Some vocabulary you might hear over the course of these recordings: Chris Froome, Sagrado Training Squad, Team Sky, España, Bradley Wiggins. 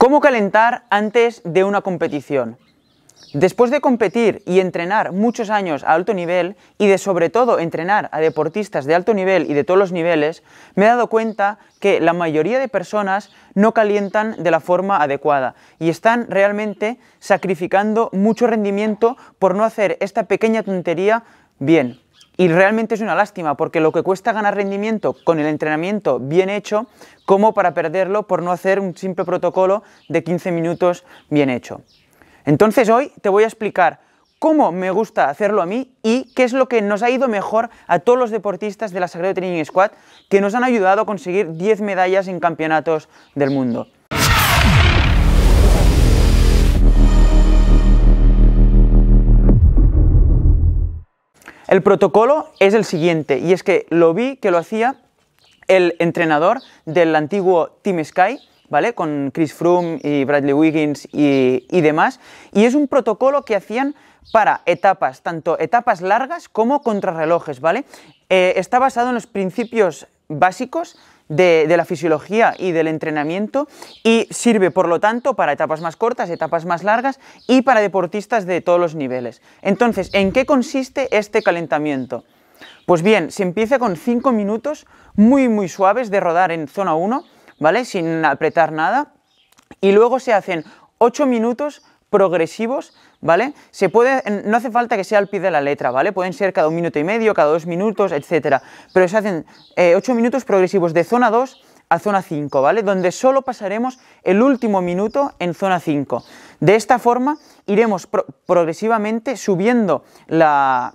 ¿Cómo calentar antes de una competición? Después de competir y entrenar muchos años a alto nivel y de sobre todo entrenar a deportistas de alto nivel y de todos los niveles, me he dado cuenta que la mayoría de personas no calientan de la forma adecuada y están realmente sacrificando mucho rendimiento por no hacer esta pequeña tontería bien. Y realmente es una lástima, porque lo que cuesta ganar rendimiento con el entrenamiento bien hecho, como para perderlo por no hacer un simple protocolo de 15 minutos bien hecho. Entonces hoy te voy a explicar cómo me gusta hacerlo a mí y qué es lo que nos ha ido mejor a todos los deportistas de la Sagrado Training Squad que nos han ayudado a conseguir 10 medallas en campeonatos del mundo. El protocolo es el siguiente, y es que lo vi que lo hacía el entrenador del antiguo Team Sky, ¿vale? Con Chris Froome y Bradley Wiggins y demás, y es un protocolo que hacían para etapas, tanto etapas largas como contrarrelojes, ¿vale? Está basado en los principios básicos de la fisiología y del entrenamiento, y sirve por lo tanto para etapas más cortas, etapas más largas y para deportistas de todos los niveles. Entonces, ¿en qué consiste este calentamiento? Pues bien, se empieza con 5 minutos muy suaves de rodar en zona 1, ¿vale? Sin apretar nada, y luego se hacen 8 minutos progresivos, ¿vale? Se puede, no hace falta que sea al pie de la letra, ¿vale? Pueden ser cada 1 minuto y medio, cada 2 minutos, etcétera. Pero se hacen 8 minutos progresivos de zona 2 a zona 5, ¿vale? Donde solo pasaremos el último minuto en zona 5. De esta forma iremos progresivamente subiendo la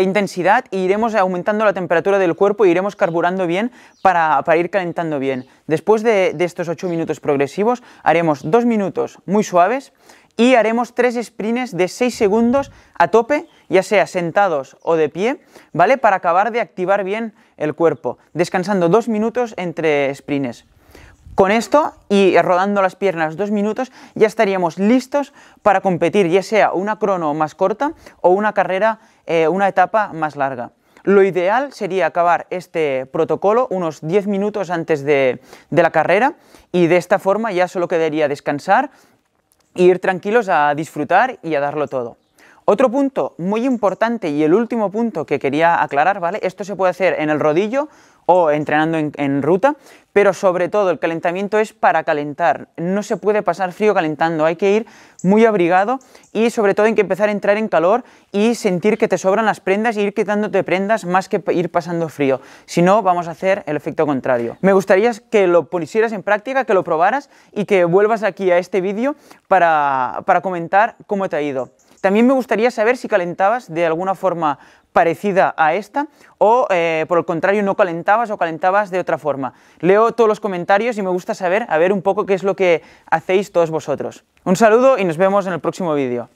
intensidad e iremos aumentando la temperatura del cuerpo e iremos carburando bien para ir calentando bien. Después de estos 8 minutos progresivos haremos 2 minutos muy suaves y haremos 3 sprints de 6 segundos a tope, ya sea sentados o de pie, ¿vale? Para acabar de activar bien el cuerpo, descansando 2 minutos entre sprints. Con esto y rodando las piernas 2 minutos ya estaríamos listos para competir, ya sea una crono más corta o una carrera, una etapa más larga. Lo ideal sería acabar este protocolo unos 10 minutos antes de la carrera, y de esta forma ya solo quedaría descansar e ir tranquilos a disfrutar y a darlo todo. Otro punto muy importante y el último punto que quería aclarar, ¿vale? Esto se puede hacer en el rodillo o entrenando en ruta, pero sobre todo el calentamiento es para calentar. No se puede pasar frío calentando, hay que ir muy abrigado y sobre todo hay que empezar a entrar en calor y sentir que te sobran las prendas e ir quitándote prendas más que ir pasando frío. Si no, vamos a hacer el efecto contrario. Me gustaría que lo pusieras en práctica, que lo probaras y que vuelvas aquí a este vídeo para comentar cómo te ha ido. También me gustaría saber si calentabas de alguna forma parecida a esta o por el contrario no calentabas o calentabas de otra forma. Leo todos los comentarios y me gusta saber un poco qué es lo que hacéis todos vosotros. Un saludo y nos vemos en el próximo vídeo.